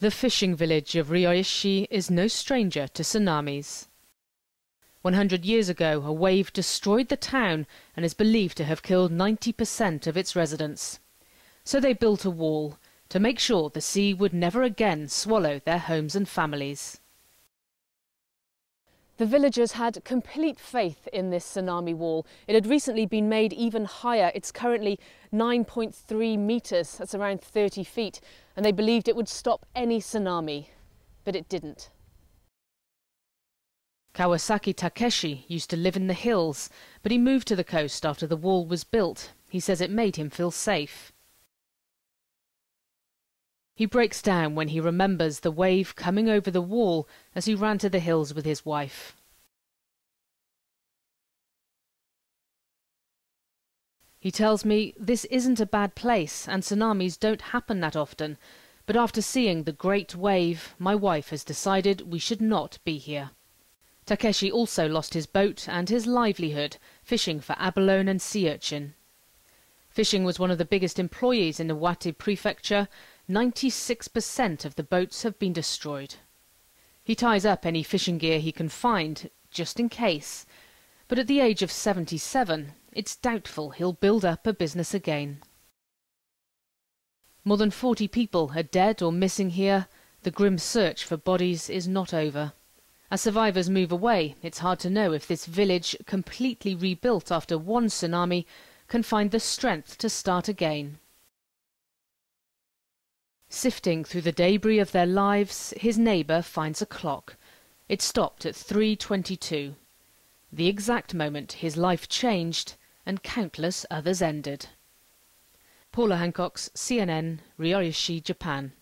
The fishing village of Ryoishi is no stranger to tsunamis. 100 years ago, a wave destroyed the town and is believed to have killed 90% of its residents. So they built a wall to make sure the sea would never again swallow their homes and families. The villagers had complete faith in this tsunami wall. It had recently been made even higher. It's currently 9.3 metres, that's around 30 feet, and they believed it would stop any tsunami, but it didn't. Kawasaki Takeshi used to live in the hills, but he moved to the coast after the wall was built. He says it made him feel safe. He breaks down when he remembers the wave coming over the wall as he ran to the hills with his wife. He tells me this isn't a bad place and tsunamis don't happen that often, but after seeing the great wave, my wife has decided we should not be here. Takeshi also lost his boat and his livelihood fishing for abalone and sea urchin. Fishing was one of the biggest employees in Iwate prefecture. 96% of the boats have been destroyed. He ties up any fishing gear he can find, just in case. But at the age of 77, it's doubtful he'll build up a business again. More than 40 people are dead or missing here. The grim search for bodies is not over. As survivors move away, it's hard to know if this village, completely rebuilt after one tsunami, can find the strength to start again. Sifting through the debris of their lives, his neighbour finds a clock. It stopped at 3:22, the exact moment his life changed and countless others ended. Paula Hancock's CNN, Ryoishi, Japan.